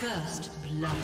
First blood.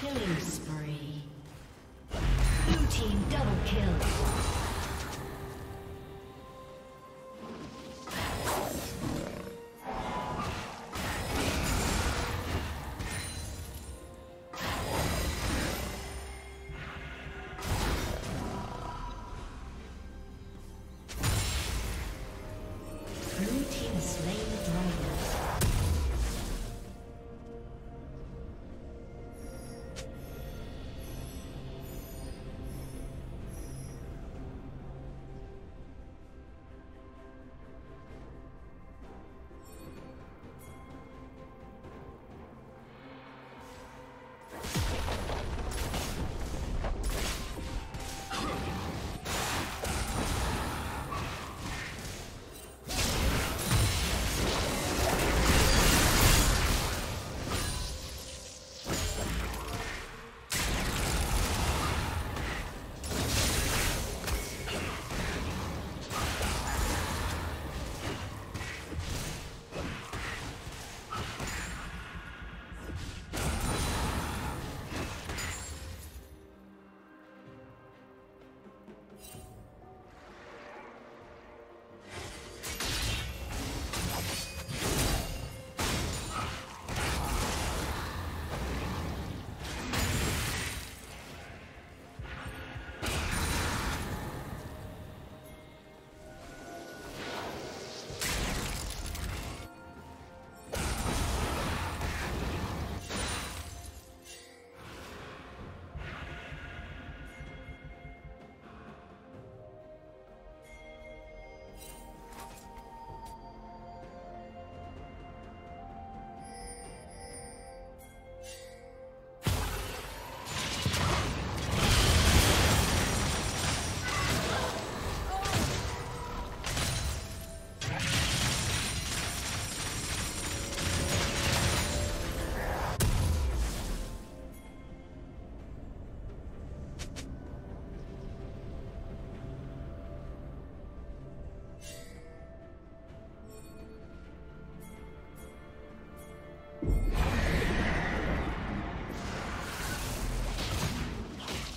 Killing spree. Blue team double kill.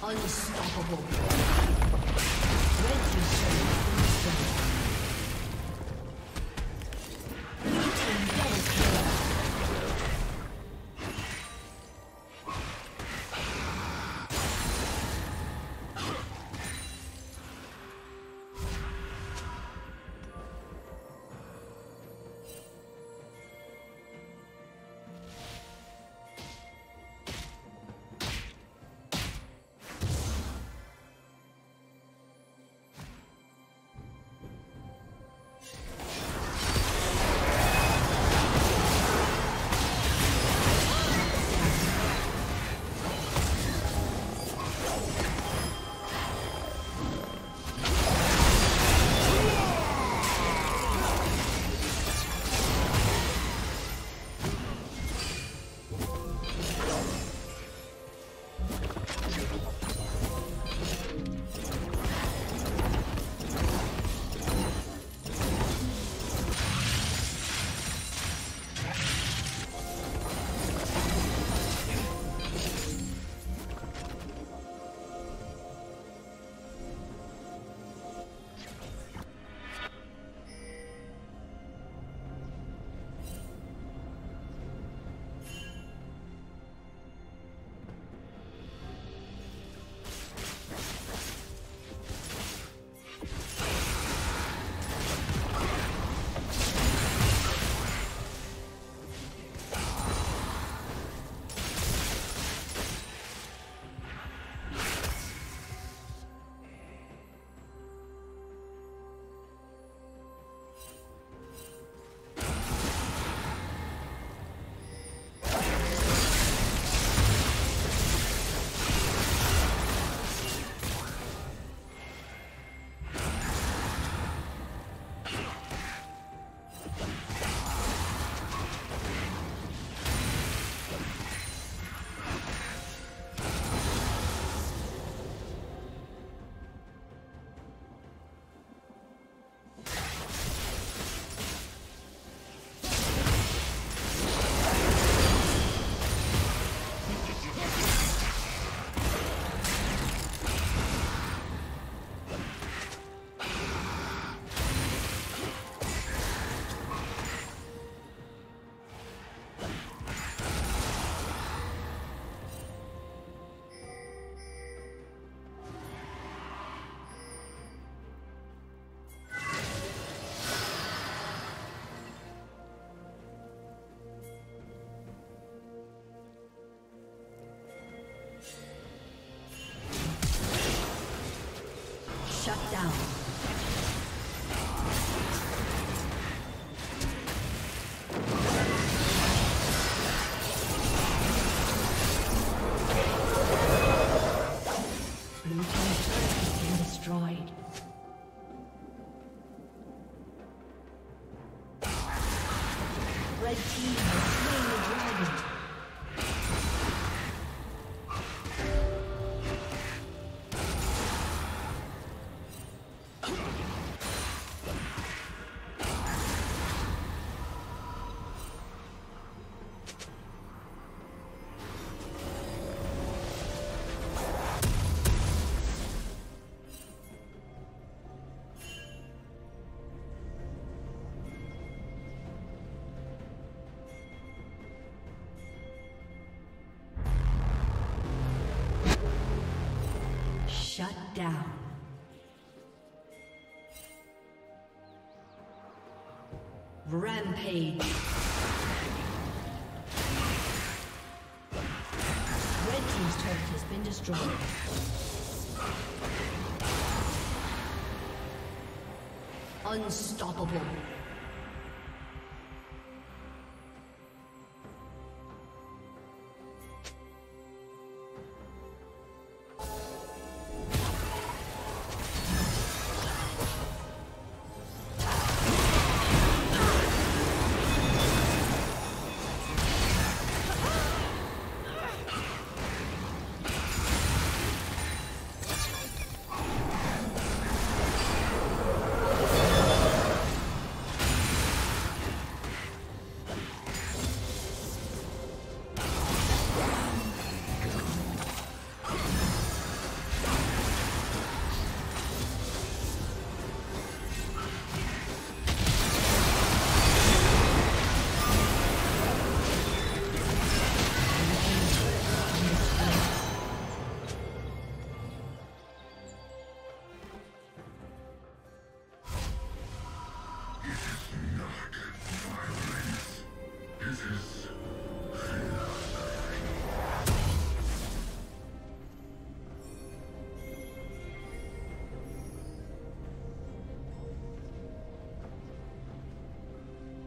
Unstoppable. down. Blue team's turret has been destroyed. Red team has slain the dragon.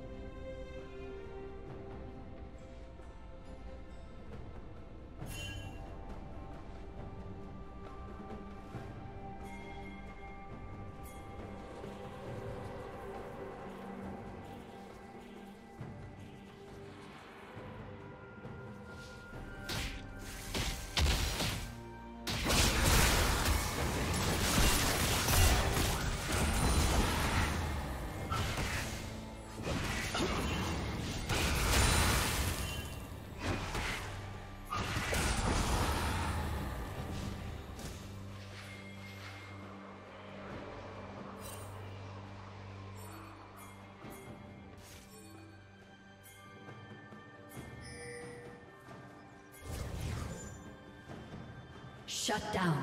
Shut down.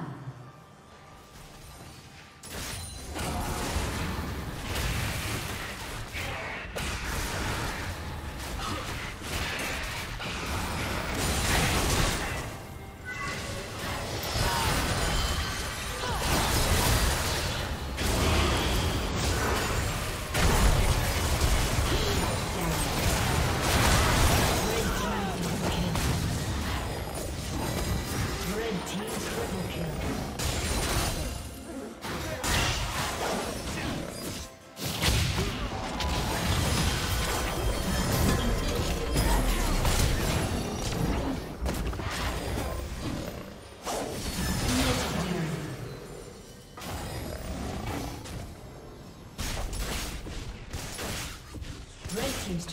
Rampage. Red team's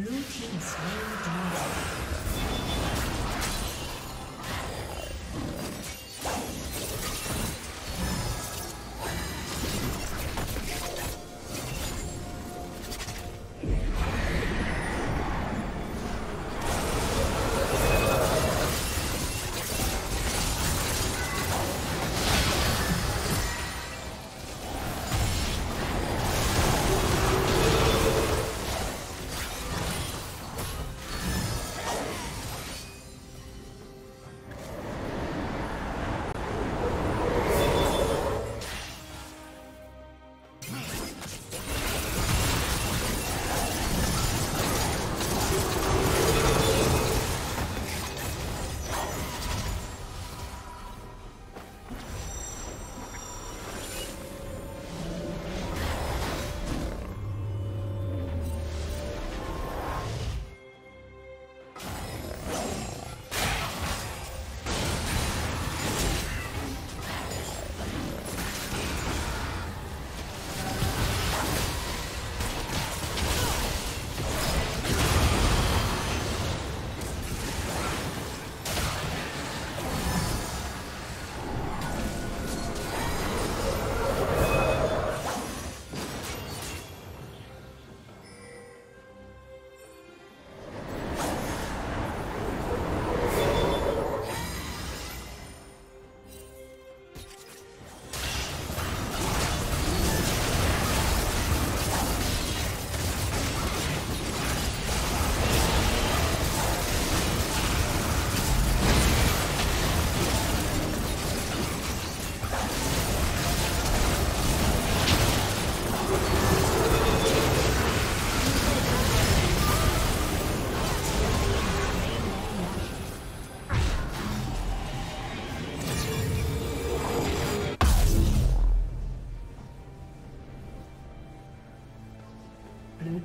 Blue team slain dragon. Blue